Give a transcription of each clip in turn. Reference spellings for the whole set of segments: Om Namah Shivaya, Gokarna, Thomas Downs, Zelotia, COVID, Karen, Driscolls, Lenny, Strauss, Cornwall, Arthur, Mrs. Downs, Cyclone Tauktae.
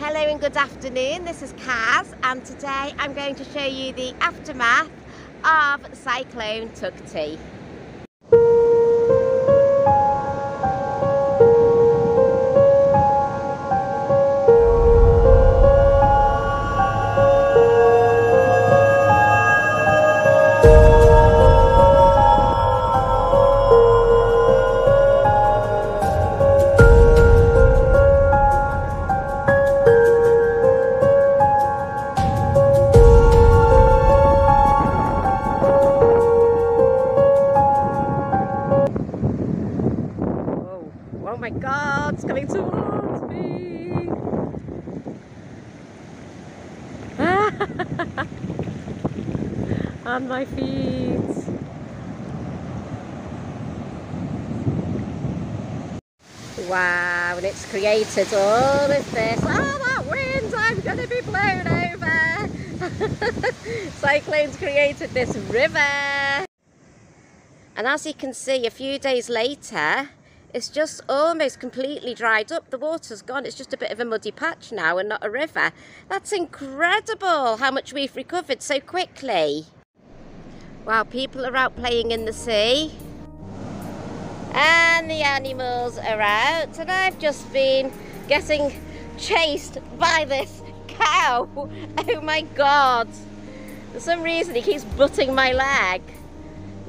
Hello and good afternoon, this is Kaz and today I'm going to show you the aftermath of Cyclone Tauktae. Oh my God, it's coming towards me! On my feet! Wow, and it's created all of this. Oh, that wind! I'm going to be blown over! Cyclones created this river! And as you can see, a few days later, it's just almost completely dried up. The water's gone. It's just a bit of a muddy patch now and not a river. That's incredible how much we've recovered so quickly. Wow, people are out playing in the sea. And the animals are out. And I've just been getting chased by this cow. Oh my God. For some reason he keeps butting my leg.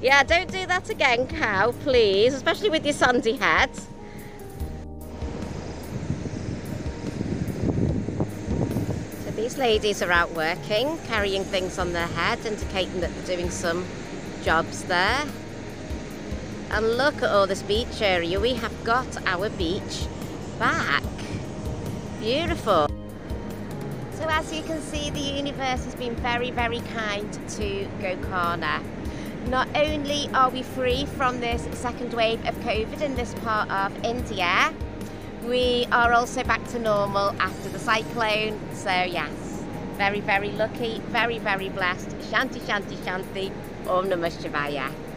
Yeah, don't do that again, cow, please, especially with your sandy head. So these ladies are out working, carrying things on their head, indicating that they're doing some jobs there. And look at all this beach area. We have got our beach back. Beautiful. So as you can see, the universe has been very, very kind to Gokarna. Not only are we free from this second wave of COVID in this part of India, we are also back to normal after the cyclone. So yes, very, very lucky, very, very blessed. Shanti, shanti, shanti. Om Namah Shivaya.